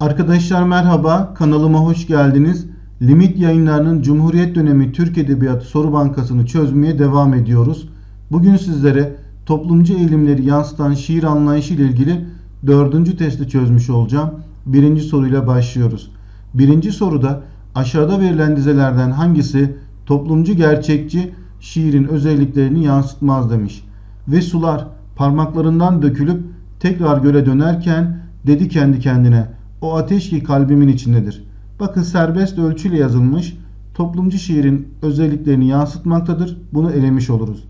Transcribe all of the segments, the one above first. Arkadaşlar merhaba, kanalıma hoş geldiniz. Limit yayınlarının Cumhuriyet dönemi Türk Edebiyatı Soru Bankası'nı çözmeye devam ediyoruz. Bugün sizlere toplumcu eğilimleri yansıtan şiir anlayışı ile ilgili 4. testi çözmüş olacağım. 1. soruyla başlıyoruz. 1. soruda aşağıda verilen dizelerden hangisi toplumcu gerçekçi şiirin özelliklerini yansıtmaz demiş. Ve sular parmaklarından dökülüp tekrar göle dönerken dedi kendi kendine, o ateş ki kalbimin içindedir. Bakın serbest ölçüyle yazılmış toplumcu şiirin özelliklerini yansıtmaktadır. Bunu elemiş oluruz.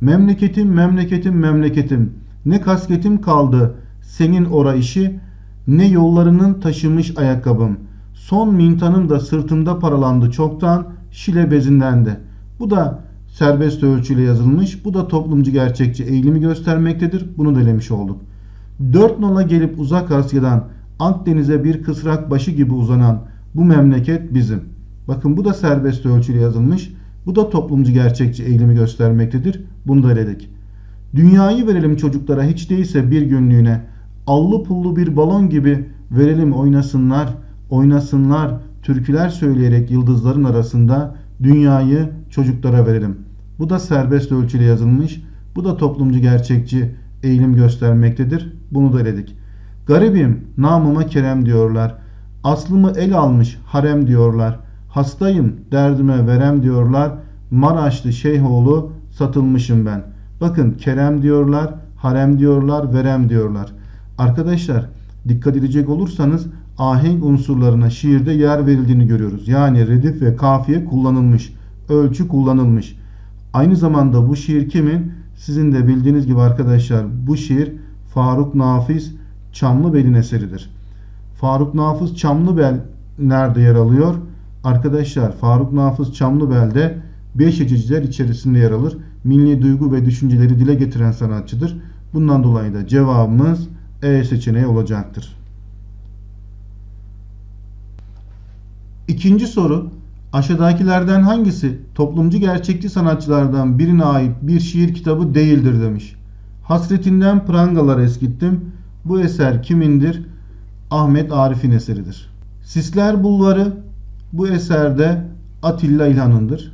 Memleketim, memleketim, memleketim. Ne kasketim kaldı senin ora işi, ne yollarının taşımış ayakkabım. Son mintanım da sırtımda paralandı çoktan, şile bezindendi. Bu da serbest ölçüyle yazılmış. Bu da toplumcu gerçekçi eğilimi göstermektedir. Bunu da elemiş olduk. Dört nola gelip uzak Asya'dan Akdeniz'e bir kısrak başı gibi uzanan bu memleket bizim. Bakın bu da serbest ölçüyle yazılmış. Bu da toplumcu gerçekçi eğilimi göstermektedir. Bunu da eledik. Dünyayı verelim çocuklara hiç değilse bir günlüğüne. Allı pullu bir balon gibi verelim oynasınlar, oynasınlar türküler söyleyerek yıldızların arasında dünyayı çocuklara verelim. Bu da serbest ölçüyle yazılmış. Bu da toplumcu gerçekçi eğilim göstermektedir. Bunu da eledik. Garibim, namıma Kerem diyorlar. Aslımı el almış harem diyorlar. Hastayım, derdime verem diyorlar. Maraşlı Şeyhoğlu satılmışım ben. Bakın Kerem diyorlar, harem diyorlar, verem diyorlar. Arkadaşlar dikkat edecek olursanız ahenk unsurlarına şiirde yer verildiğini görüyoruz. Yani redif ve kafiye kullanılmış, ölçü kullanılmış. Aynı zamanda bu şiir kimin? Sizin de bildiğiniz gibi arkadaşlar bu şiir Faruk Nafiz Çamlıbel'in eseridir. Faruk Nafiz Çamlıbel nerede yer alıyor? Arkadaşlar Faruk Nafiz Çamlıbel'de beş ecizler içerisinde yer alır. Milli duygu ve düşünceleri dile getiren sanatçıdır. Bundan dolayı da cevabımız E seçeneği olacaktır. 2. soru. Aşağıdakilerden hangisi toplumcu gerçekçi sanatçılardan birine ait bir şiir kitabı değildir demiş. Hasretinden prangalar eskittim. Bu eser kimindir? Ahmet Arif'in eseridir. Sisler Bulvarı bu eserde Atilla İlhan'ındır.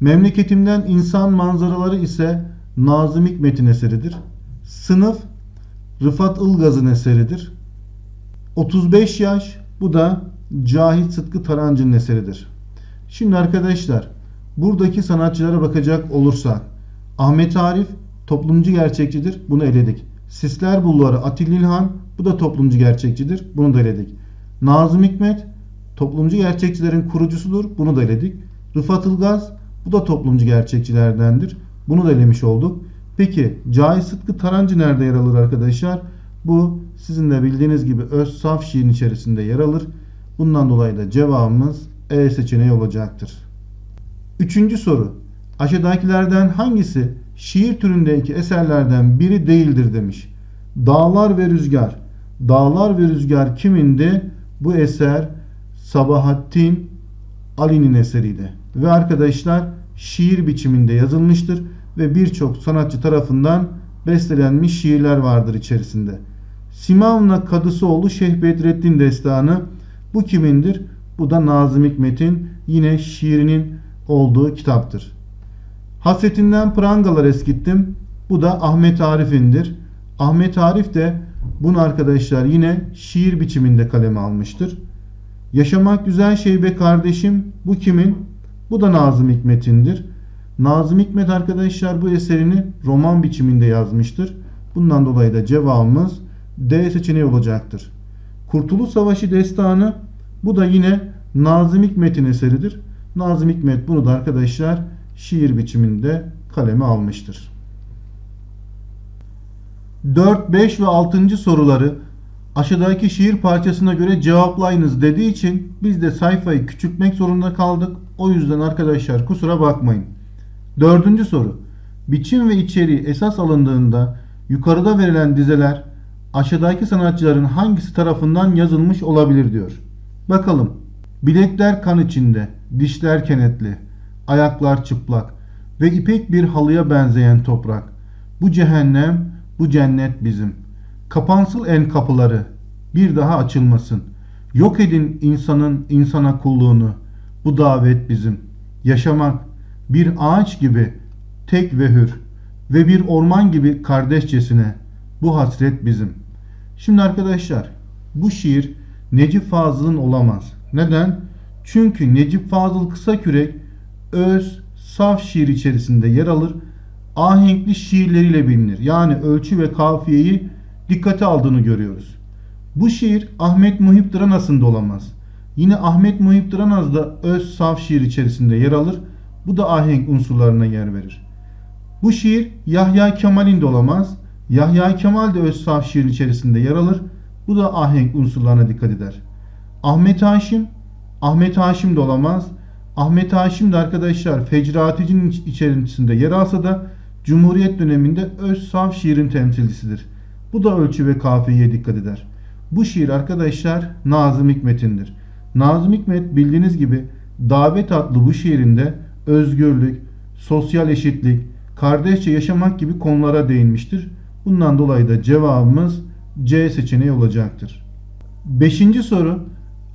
Memleketimden insan manzaraları ise Nazım Hikmet'in eseridir. Sınıf Rıfat Ilgaz'ın eseridir. 35 yaş bu da Cahit Sıtkı Tarancı'nın eseridir. Şimdi arkadaşlar buradaki sanatçılara bakacak olursak Ahmet Arif toplumcu gerçekçidir. Bunu eledik. Sisler Bulvarı Atilla İlhan bu da toplumcu gerçekçidir. Bunu da eledik. Nazım Hikmet toplumcu gerçekçilerin kurucusudur. Bunu da eledik. Rıfat Ilgaz bu da toplumcu gerçekçilerdendir. Bunu da elemiş olduk. Peki Cahit Sıtkı Tarancı nerede yer alır arkadaşlar? Bu sizin de bildiğiniz gibi öz saf şiirin içerisinde yer alır. Bundan dolayı da cevabımız E seçeneği olacaktır. 3. soru. Aşağıdakilerden hangisi şiir türündeki eserlerden biri değildir demiş. Dağlar ve Rüzgar. Dağlar ve Rüzgar kimindi? Bu eser Sabahattin Ali'nin eseriydi. Ve arkadaşlar şiir biçiminde yazılmıştır. Ve birçok sanatçı tarafından bestelenmiş şiirler vardır içerisinde. Simavna Kadısoğlu Şeyh Bedreddin destanı. Bu kimindir? Bu da Nazım Hikmet'in yine şiirinin olduğu kitaptır. Hasretinden prangalar eskittim. Bu da Ahmet Arif'indir. Ahmet Arif de bunu arkadaşlar yine şiir biçiminde kaleme almıştır. Yaşamak güzel şey be kardeşim. Bu kimin? Bu da Nazım Hikmet'indir. Nazım Hikmet arkadaşlar bu eserini roman biçiminde yazmıştır. Bundan dolayı da cevabımız D seçeneği olacaktır. Kurtuluş Savaşı destanı bu da yine Nazım Hikmet'in eseridir. Nazım Hikmet bunu da arkadaşlar şiir biçiminde kaleme almıştır. 4, 5 ve 6. soruları aşağıdaki şiir parçasına göre cevaplayınız dediği için biz de sayfayı küçültmek zorunda kaldık. O yüzden arkadaşlar kusura bakmayın. 4. soru. Biçim ve içeriği esas alındığında yukarıda verilen dizeler aşağıdaki sanatçıların hangisi tarafından yazılmış olabilir diyor. Bakalım. Bilekler kan içinde, dişler kenetli, ayaklar çıplak ve ipek bir halıya benzeyen toprak. Bu cehennem, bu cennet bizim. Kapansıl en kapıları, bir daha açılmasın. Yok edin insanın insana kulluğunu. Bu davet bizim. Yaşamak bir ağaç gibi tek ve hür ve bir orman gibi kardeşçesine. Bu hasret bizim. Şimdi arkadaşlar, bu şiir Necip Fazıl'ın olamaz. Neden? Çünkü Necip Fazıl Kısakürek öz, saf şiir içerisinde yer alır. Ahenkli şiirleriyle bilinir. Yani ölçü ve kafiyeyi dikkate aldığını görüyoruz. Bu şiir Ahmet Muhip Dranas'ın da olamaz. Yine Ahmet Muhip Dranas da öz, saf şiir içerisinde yer alır. Bu da ahenk unsurlarına yer verir. Bu şiir Yahya Kemal'in de olamaz. Yahya Kemal de öz, saf şiir içerisinde yer alır. Bu da ahenk unsurlarına dikkat eder. Ahmet Haşim de olamaz. Ahmet Haşim de arkadaşlar fecraticinin içerisinde yer alsa da Cumhuriyet döneminde öz saf şiirin temsilcisidir. Bu da ölçü ve kafiyeye dikkat eder. Bu şiir arkadaşlar Nazım Hikmet'indir. Nazım Hikmet bildiğiniz gibi Davet adlı bu şiirinde özgürlük, sosyal eşitlik, kardeşçe yaşamak gibi konulara değinmiştir. Bundan dolayı da cevabımız C seçeneği olacaktır. 5. soru.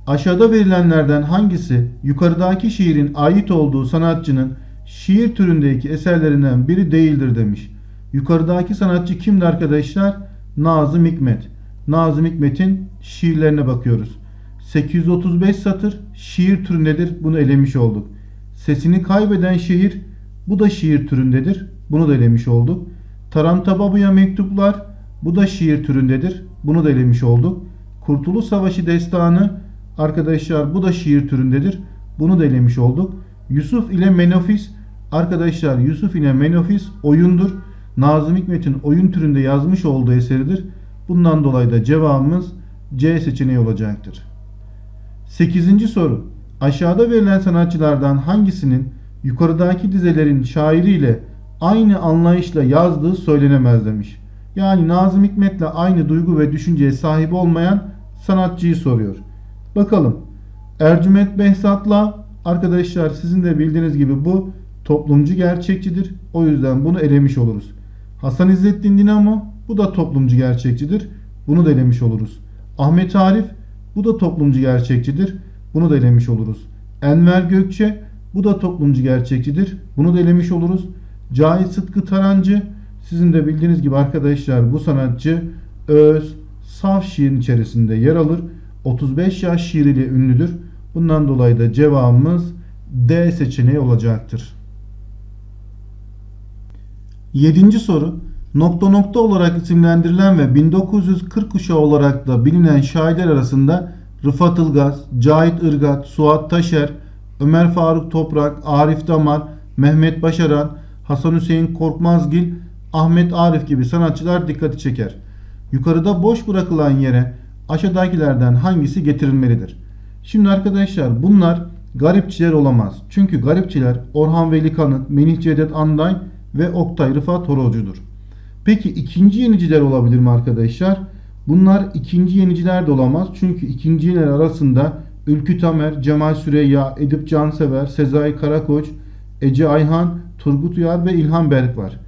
Aşağıda verilenlerden hangisi yukarıdaki şiirin ait olduğu sanatçının şiir türündeki eserlerinden biri değildir demiş. Yukarıdaki sanatçı kimdi arkadaşlar? Nazım Hikmet. Nazım Hikmet'in şiirlerine bakıyoruz. 835 satır şiir türündedir. Bunu elemiş olduk. Sesini kaybeden şehir, bu da şiir türündedir. Bunu da elemiş olduk. Tarantababu'ya mektuplar, bu da şiir türündedir. Bunu da elemiş olduk. Kurtuluş Savaşı destanı arkadaşlar bu da şiir türündedir. Bunu da elemiş olduk. Yusuf ile Menofis arkadaşlar Yusuf ile Menofis oyundur. Nazım Hikmet'in oyun türünde yazmış olduğu eseridir. Bundan dolayı da cevabımız C seçeneği olacaktır. 8. soru. Aşağıda verilen sanatçılardan hangisinin yukarıdaki dizelerin şairiyle aynı anlayışla yazdığı söylenemez demiş. Yani Nazım Hikmet'le aynı duygu ve düşünceye sahip olmayan sanatçıyı soruyor. Bakalım. Ercüment Behzat'la arkadaşlar sizin de bildiğiniz gibi bu toplumcu gerçekçidir. O yüzden bunu elemiş oluruz. Hasan İzzettin Dinamo bu da toplumcu gerçekçidir. Bunu da elemiş oluruz. Ahmet Arif bu da toplumcu gerçekçidir. Bunu da elemiş oluruz. Enver Gökçe bu da toplumcu gerçekçidir. Bunu da elemiş oluruz. Cahit Sıtkı Tarancı sizin de bildiğiniz gibi arkadaşlar bu sanatçı öz, saf şiirin içerisinde yer alır. 35 yaş şiiriyle ünlüdür. Bundan dolayı da cevabımız D seçeneği olacaktır. 7. soru. Nokta nokta olarak isimlendirilen ve 1940 kuşağı olarak da bilinen şairler arasında Rıfat Ilgaz, Cahit Irgat, Suat Taşer, Ömer Faruk Toprak, Arif Damar, Mehmet Başaran, Hasan Hüseyin Korkmazgil, Ahmet Arif gibi sanatçılar dikkati çeker. Yukarıda boş bırakılan yere aşağıdakilerden hangisi getirilmelidir? Şimdi arkadaşlar bunlar garipçiler olamaz. Çünkü garipçiler Orhan Veli Kanık, Menih Ceddet Anday ve Oktay Rıfat Horozcu'dur. Peki ikinci yeniciler olabilir mi arkadaşlar? Bunlar ikinci yeniciler de olamaz. Çünkü ikinci yeniler arasında Ülkü Tamer, Cemal Süreya, Edip Cansever, Sezai Karakoç, Ece Ayhan, Turgut Uyar ve İlhan Berk var.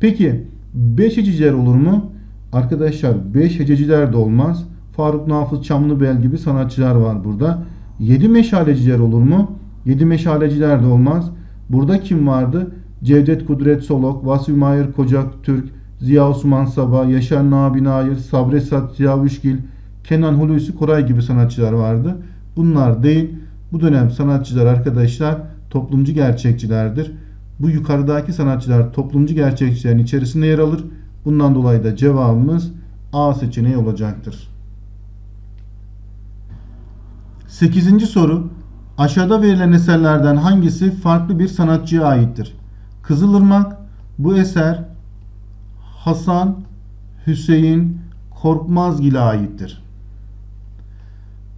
Peki 5 hececiler olur mu? Arkadaşlar 5 hececiler de olmaz. Faruk Nafiz Çamlıbel gibi sanatçılar var burada. 7 meşaleciler olur mu? 7 meşaleciler de olmaz. Burada kim vardı? Cevdet Kudret Solok, Vasfi Mahir Kocak Türk, Ziya Osman Sabah, Yaşar Nabi Nair, Sabri Satya Vüşgil, Kenan Hulusi Koray gibi sanatçılar vardı. Bunlar değil. Bu dönem sanatçılar arkadaşlar toplumcu gerçekçilerdir. Bu yukarıdaki sanatçılar toplumcu gerçekçilerin içerisinde yer alır. Bundan dolayı da cevabımız A seçeneği olacaktır. 8. soru. Aşağıda verilen eserlerden hangisi farklı bir sanatçıya aittir? Kızılırmak bu eser Hasan Hüseyin Korkmazgil'e aittir.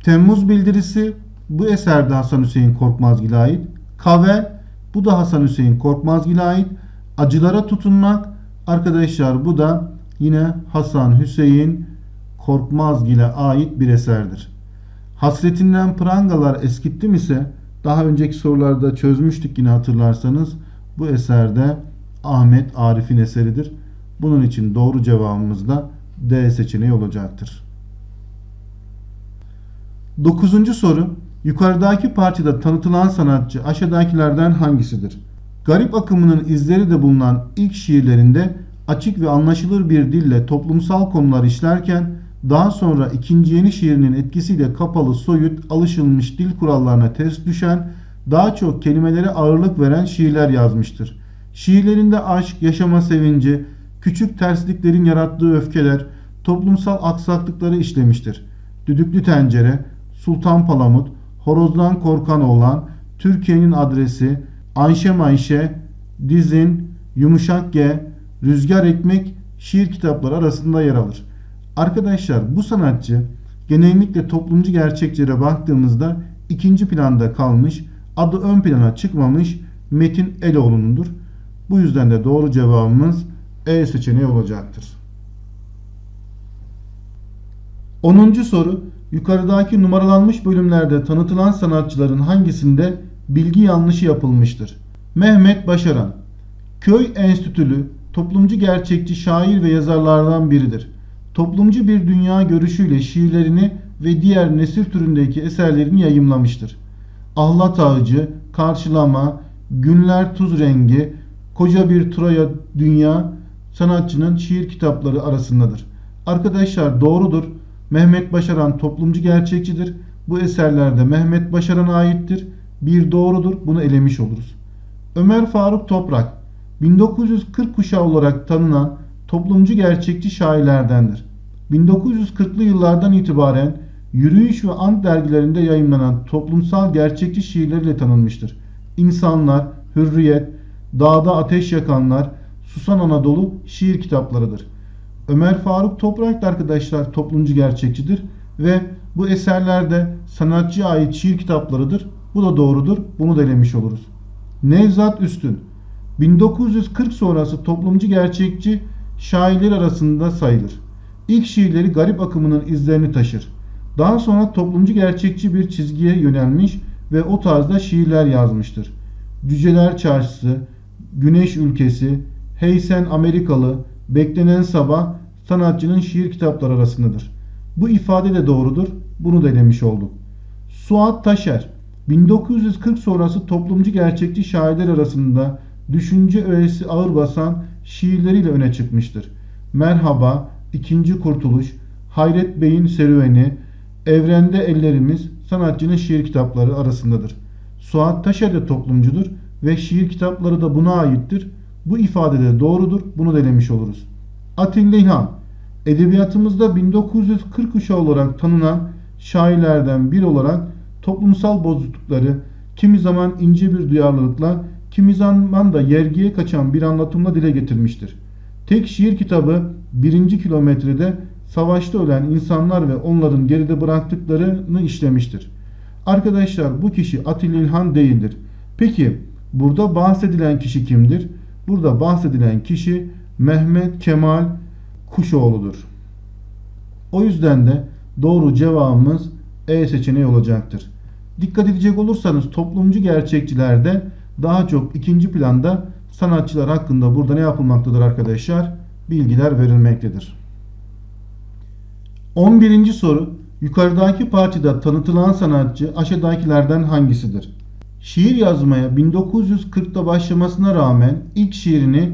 Temmuz bildirisi bu eser de Hasan Hüseyin Korkmazgil'e ait. Kavel bu da Hasan Hüseyin Korkmazgil'e ait. Acılara tutunmak arkadaşlar bu da yine Hasan Hüseyin Korkmazgil'e ait bir eserdir. Hasretinden prangalar eskittim ise daha önceki sorularda çözmüştük yine hatırlarsanız. Bu eserde Ahmet Arif'in eseridir. Bunun için doğru cevabımız da D seçeneği olacaktır. 9. soru. Yukarıdaki parçada tanıtılan sanatçı aşağıdakilerden hangisidir? Garip akımının izleri de bulunan ilk şiirlerinde açık ve anlaşılır bir dille toplumsal konular işlerken daha sonra ikinci yeni şiirinin etkisiyle kapalı, soyut, alışılmış dil kurallarına ters düşen, daha çok kelimelere ağırlık veren şiirler yazmıştır. Şiirlerinde aşk, yaşama sevinci, küçük tersliklerin yarattığı öfkeler, toplumsal aksaklıkları işlemiştir. Düdüklü Tencere, Sultan Palamut, Horozdan Korkan Oğlan, Türkiye'nin Adresi, Ayşe Mayşe, Dizin, Yumuşak G, Rüzgar Ekmek şiir kitapları arasında yer alır. Arkadaşlar, bu sanatçı genellikle toplumcu gerçekçilere baktığımızda ikinci planda kalmış, adı ön plana çıkmamış Metin Eloğlu'nundur. Bu yüzden de doğru cevabımız E seçeneği olacaktır. 10. soru. Yukarıdaki numaralanmış bölümlerde tanıtılan sanatçıların hangisinde bilgi yanlışı yapılmıştır? Mehmet Başaran, köy enstitülü, toplumcu gerçekçi şair ve yazarlardan biridir. Toplumcu bir dünya görüşüyle şiirlerini ve diğer nesir türündeki eserlerini yayımlamıştır. Ahlat Ağacı, Karşılama, Günler Tuz Rengi, Koca Bir Troya Dünya sanatçının şiir kitapları arasındadır. Arkadaşlar doğrudur. Mehmet Başaran toplumcu gerçekçidir. Bu eserlerde Mehmet Başaran'a aittir. Bir doğrudur. Bunu elemiş oluruz. Ömer Faruk Toprak, 1940 kuşağı olarak tanınan toplumcu gerçekçi şairlerdendir. 1940'lı yıllardan itibaren Yürüyüş ve Ant dergilerinde yayımlanan toplumsal gerçekçi şiirleriyle tanınmıştır. İnsanlar, Hürriyet, Dağda Ateş Yakanlar, Susan Anadolu şiir kitaplarıdır. Ömer Faruk Toprak da arkadaşlar toplumcu gerçekçidir ve bu eserlerde sanatçıya ait şiir kitaplarıdır. Bu da doğrudur. Bunu da elemiş oluruz. Nevzat Üstün, 1940 sonrası toplumcu gerçekçi şairler arasında sayılır. İlk şiirleri garip akımının izlerini taşır. Daha sonra toplumcu gerçekçi bir çizgiye yönelmiş ve o tarzda şiirler yazmıştır. Cüceler Çarşısı, Güneş Ülkesi, Hey Sen Amerikalı, Beklenen Sabah sanatçının şiir kitapları arasındadır. Bu ifade de doğrudur. Bunu da elemiş olduk. Suat Taşer, 1940 sonrası toplumcu gerçekçi şairler arasında düşünce öğesi ağır basan şiirleriyle öne çıkmıştır. Merhaba, İkinci Kurtuluş, Hayret Bey'in Serüveni, Evrende Ellerimiz sanatçının şiir kitapları arasındadır. Suat Taşer de toplumcudur ve şiir kitapları da buna aittir. Bu ifade de doğrudur. Bunu da elemiş oluruz. Atilla İlhan, edebiyatımızda 1940 kuşağı olarak tanınan şairlerden biri olarak toplumsal bozuklukları kimi zaman ince bir duyarlılıkla, kimi zaman da yergiye kaçan bir anlatımla dile getirmiştir. Tek şiir kitabı 1. Kilometre'de savaşta ölen insanlar ve onların geride bıraktıklarını işlemiştir. Arkadaşlar bu kişi Atilla İlhan değildir. Peki burada bahsedilen kişi kimdir? Burada bahsedilen kişi Mehmet Kemal Kuşoğlu'dur. O yüzden de doğru cevabımız E seçeneği olacaktır. Dikkat edecek olursanız toplumcu gerçekçilerde daha çok ikinci planda sanatçılar hakkında burada ne yapılmaktadır arkadaşlar? Bilgiler verilmektedir. 11. soru. Yukarıdaki parçada tanıtılan sanatçı aşağıdakilerden hangisidir? Şiir yazmaya 1940'ta başlamasına rağmen ilk şiirini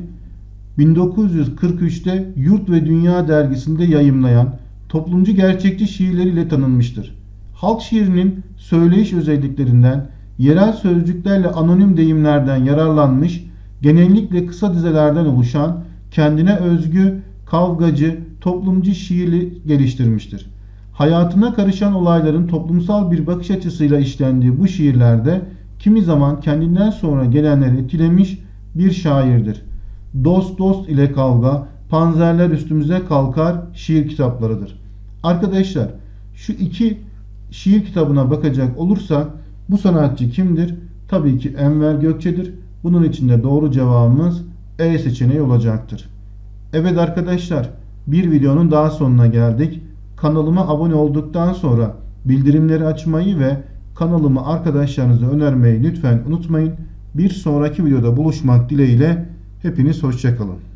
1943'te Yurt ve Dünya dergisinde yayımlayan toplumcu gerçekçi şiirleriyle tanınmıştır. Halk şiirinin söyleyiş özelliklerinden, yerel sözcüklerle anonim deyimlerden yararlanmış, genellikle kısa dizelerden oluşan, kendine özgü, kavgacı, toplumcu şiiri geliştirmiştir. Hayatına karışan olayların toplumsal bir bakış açısıyla işlendiği bu şiirlerde kimi zaman kendinden sonra gelenleri etkilemiş bir şairdir. Dost dost ile kavga, panzerler üstümüze kalkar şiir kitaplarıdır. Arkadaşlar şu iki şiir kitabına bakacak olursak bu sanatçı kimdir? Tabii ki Enver Gökçe'dir. Bunun için de doğru cevabımız E seçeneği olacaktır. Evet arkadaşlar, bir videonun daha sonuna geldik. Kanalıma abone olduktan sonra bildirimleri açmayı ve kanalımı arkadaşlarınıza önermeyi lütfen unutmayın. Bir sonraki videoda buluşmak dileğiyle hepiniz hoşça kalın.